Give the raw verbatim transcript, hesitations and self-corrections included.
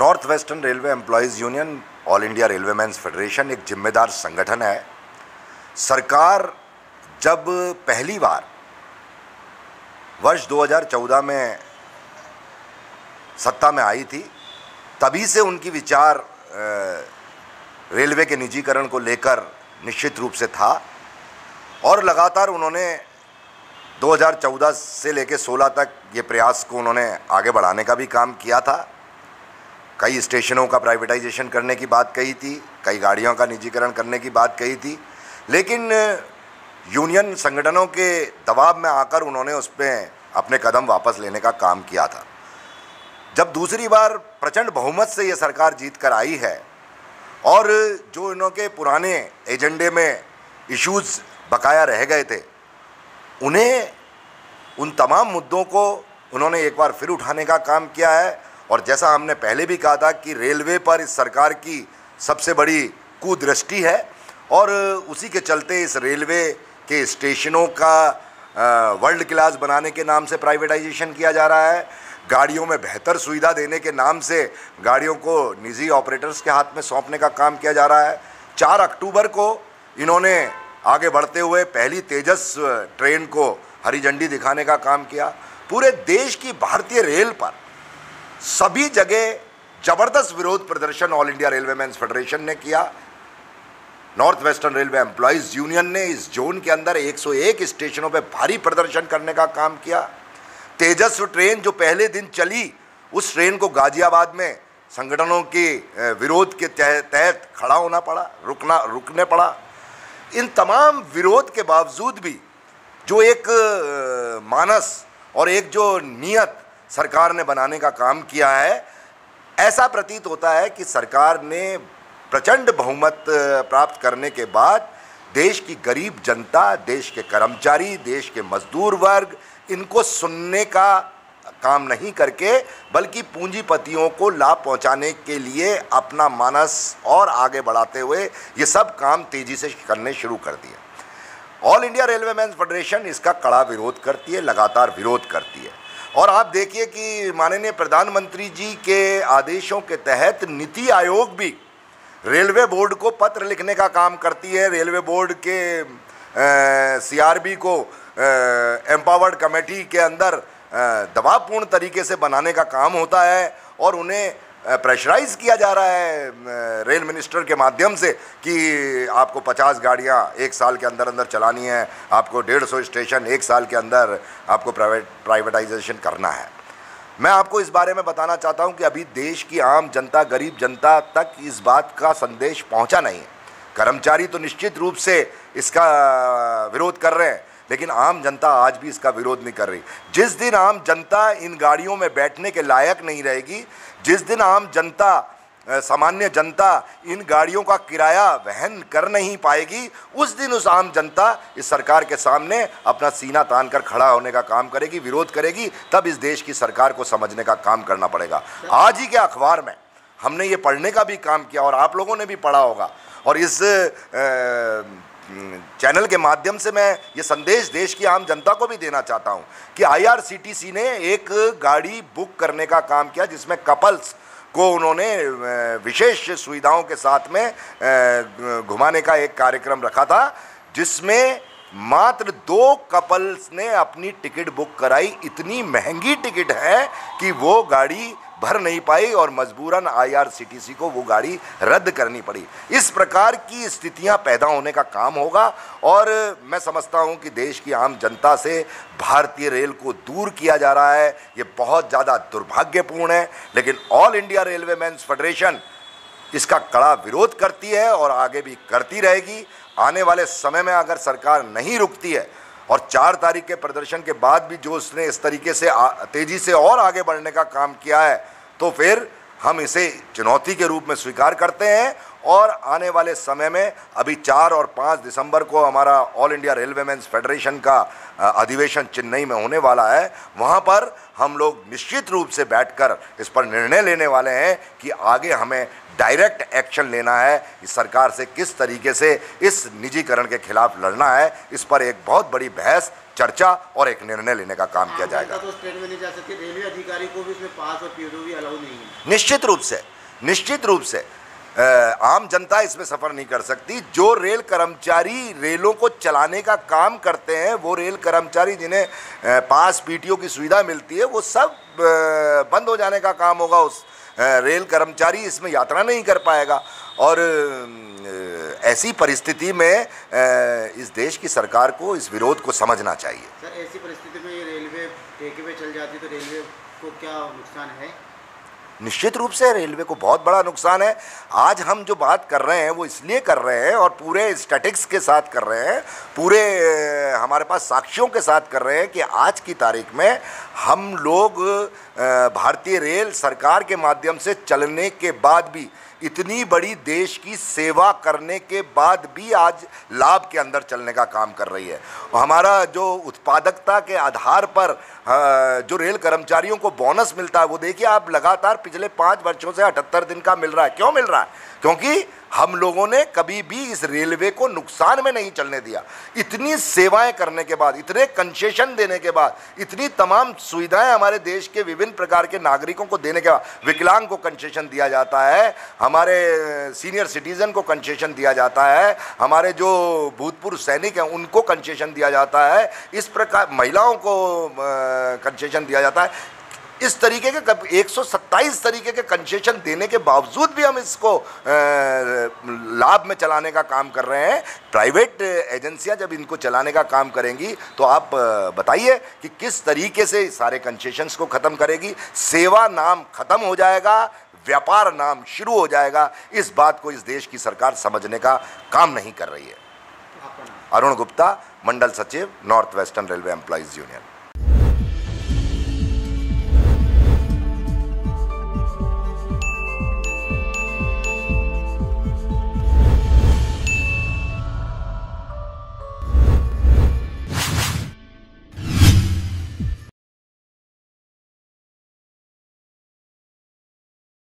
North western railway employees union all India railway men's federation एक जिम्मेदार संगठन है। सरकार जब पहली बार वर्ष दो हज़ार चौदह में सत्ता में आई थी, तभी से उनकी विचार रेलवे के निजीकरण को लेकर निश्चित रूप से था और लगातार उन्होंने दो हज़ार चौदह से लेकर सोलह तक ये प्रयास को उन्होंने आगे बढ़ाने का भी काम किया था। कई स्टेशनों का प्राइवेटाइजेशन करने की बात कही थी, कई गाड़ियों का निजीकरण करने की बात कही थी, लेकिन यूनियन संगठनों के दबाव में आकर उन्होंने उस पर अपने कदम वापस लेने का काम किया था। जब दूसरी बार प्रचंड बहुमत से ये सरकार जीत कर आई है और जो इनके पुराने एजेंडे में इश्यूज़ बकाया रह गए थे, उन्हें उन तमाम मुद्दों को उन्होंने एक बार फिर उठाने का काम किया है। और जैसा हमने पहले भी कहा था कि रेलवे पर इस सरकार की सबसे बड़ी कुदृष्टि है और उसी के चलते इस रेलवे के स्टेशनों का वर्ल्ड क्लास बनाने के नाम से प्राइवेटाइजेशन किया जा रहा है, गाड़ियों में बेहतर सुविधा देने के नाम से गाड़ियों को निजी ऑपरेटर्स के हाथ में सौंपने का काम किया जा रहा है। चार अक्टूबर को इन्होंने आगे बढ़ते हुए पहली तेजस ट्रेन को हरी झंडी दिखाने का काम किया। पूरे देश की भारतीय रेल पर सभी जगह जबरदस्त विरोध प्रदर्शन all India railway men's federation ने किया। North western railway employees union ने इस जोन के अंदर एक सौ एक स्टेशनों पर भारी प्रदर्शन करने का काम किया। तेजस ट्रेन जो पहले दिन चली, उस ट्रेन को गाजियाबाद में संगठनों के विरोध के तहत खड़ा होना पड़ा, रुकना रुकने पड़ा। इन तमाम विरोध के बावजूद भी जो एक मानस और एक जो नियत सरकार ने बनाने का काम किया है, ऐसा प्रतीत होता है कि सरकार ने प्रचंड बहुमत प्राप्त करने के बाद देश की गरीब जनता, देश के कर्मचारी, देश के मजदूर वर्ग, इनको सुनने का काम नहीं करके बल्कि पूंजीपतियों को लाभ पहुंचाने के लिए अपना मानस और आगे बढ़ाते हुए ये सब काम तेजी से करने शुरू कर दिए। All India railway men's federation इसका कड़ा विरोध करती है, लगातार विरोध करती है। और आप देखिए कि माननीय प्रधानमंत्री जी के आदेशों के तहत नीति आयोग भी रेलवे बोर्ड को पत्र लिखने का काम करती है, रेलवे बोर्ड के सी आर बी को एम्पावर्ड कमेटी के अंदर दबावपूर्ण तरीके से बनाने का काम होता है और उन्हें प्रेशराइज किया जा रहा है रेल मिनिस्टर के माध्यम से कि आपको पचास गाड़ियां एक साल के अंदर अंदर चलानी है, आपको डेढ़ सौ स्टेशन एक साल के अंदर आपको प्राइवेट प्राइवेटाइजेशन करना है। मैं आपको इस बारे में बताना चाहता हूं कि अभी देश की आम जनता, गरीब जनता तक इस बात का संदेश पहुँचा नहीं है। कर्मचारी तो निश्चित रूप से इसका विरोध कर रहे हैं, लेकिन आम जनता आज भी इसका विरोध नहीं कर रही। जिस दिन आम जनता इन गाड़ियों में बैठने के लायक नहीं रहेगी, जिस दिन आम जनता, सामान्य जनता इन गाड़ियों का किराया वहन कर नहीं पाएगी, उस दिन उस आम जनता इस सरकार के सामने अपना सीना तान कर खड़ा होने का काम करेगी, विरोध करेगी। तब इस देश की सरकार को समझने का काम करना पड़ेगा। आज ही के अखबार में हमने ये पढ़ने का भी काम किया और आप लोगों ने भी पढ़ा होगा और इस ए, चैनल के माध्यम से मैं ये संदेश देश की आम जनता को भी देना चाहता हूं कि I R C T C ने एक गाड़ी बुक करने का काम किया जिसमें कपल्स को उन्होंने विशेष सुविधाओं के साथ में घुमाने का एक कार्यक्रम रखा था, जिसमें मात्र दो कपल्स ने अपनी टिकट बुक कराई। इतनी महंगी टिकट है कि वो गाड़ी भर नहीं पाई और मजबूरन I R C T C को वो गाड़ी रद्द करनी पड़ी। इस प्रकार की स्थितियां पैदा होने का काम होगा और मैं समझता हूं कि देश की आम जनता से भारतीय रेल को दूर किया जा रहा है। ये बहुत ज़्यादा दुर्भाग्यपूर्ण है, लेकिन all India railway men's federation इसका कड़ा विरोध करती है और आगे भी करती रहेगी। आने वाले समय में अगर सरकार नहीं रुकती है और चार तारीख के प्रदर्शन के बाद भी जो उसने इस तरीके से तेज़ी से और आगे बढ़ने का काम किया है, तो फिर हम इसे चुनौती के रूप में स्वीकार करते हैं और आने वाले समय में अभी चार और पाँच दिसंबर को हमारा all India railway men's federation का अधिवेशन चेन्नई में होने वाला है। वहाँ पर हम लोग निश्चित रूप से बैठकर इस पर निर्णय लेने वाले हैं कि आगे हमें डायरेक्ट एक्शन लेना है, इस सरकार से किस तरीके से इस निजीकरण के खिलाफ लड़ना है, इस पर एक बहुत बड़ी बहस, चर्चा और एक निर्णय लेने का काम किया जाएगा। तो ट्रेन में नहीं जा सकती, रेलवे अधिकारी को भी इसमें पास और पीओ भी अलाउ नहीं है। निश्चित रूप से निश्चित रूप से आम जनता इसमें सफ़र नहीं कर सकती। जो रेल कर्मचारी रेलों को चलाने का काम करते हैं, वो रेल कर्मचारी जिन्हें पास पीटीओ की सुविधा मिलती है, वो सब बंद हो जाने का काम होगा। उस रेल कर्मचारी इसमें यात्रा नहीं कर पाएगा और ऐसी परिस्थिति में इस देश की सरकार को इस विरोध को समझना चाहिए। सर, ऐसी परिस्थिति में ये रेलवे ठेके पे चल जाती तो रेलवे को क्या नुकसान है? निश्चित रूप से रेलवे को बहुत बड़ा नुकसान है। आज हम जो बात कर रहे हैं वो इसलिए कर रहे हैं और पूरे स्टैटिक्स के साथ कर रहे हैं, पूरे हमारे पास साक्ष्यों के साथ कर रहे हैं कि आज की तारीख में हम लोग भारतीय रेल सरकार के माध्यम से चलने के बाद भी, इतनी बड़ी देश की सेवा करने के बाद भी, आज लाभ के अंदर चलने का काम कर रही है। हमारा जो उत्पादकता के आधार पर जो रेल कर्मचारियों को बोनस मिलता है, वो देखिए आप लगातार पिछले पाँच वर्षों से अठहत्तर दिन का मिल रहा है। क्यों मिल रहा है? क्योंकि हम लोगों ने कभी भी इस रेलवे को नुकसान में नहीं चलने दिया। इतनी सेवाएं करने के बाद, इतने कंसेशन देने के बाद, इतनी तमाम सुविधाएं हमारे देश के विभिन्न प्रकार के नागरिकों को देने के बाद, विकलांग को कंसेशन दिया जाता है, हमारे सीनियर सिटीज़न को कंसेशन दिया जाता है, हमारे जो भूतपूर्व सैनिक हैं उनको कंसेशन दिया जाता है, इस प्रकार महिलाओं को कंसेशन दिया जाता है। इस तरीके के एक सौ सत्ताईस तरीके के कंसेशन देने के बावजूद भी हम इसको लाभ में चलाने का काम कर रहे हैं। प्राइवेट एजेंसियां जब इनको चलाने का काम करेंगी तो आप बताइए कि किस तरीके से सारे कंसेशंस को ख़त्म करेगी। सेवा नाम ख़त्म हो जाएगा, व्यापार नाम शुरू हो जाएगा। इस बात को इस देश की सरकार समझने का काम नहीं कर रही है। अरुण गुप्ता, मंडल सचिव, north western railway employees union.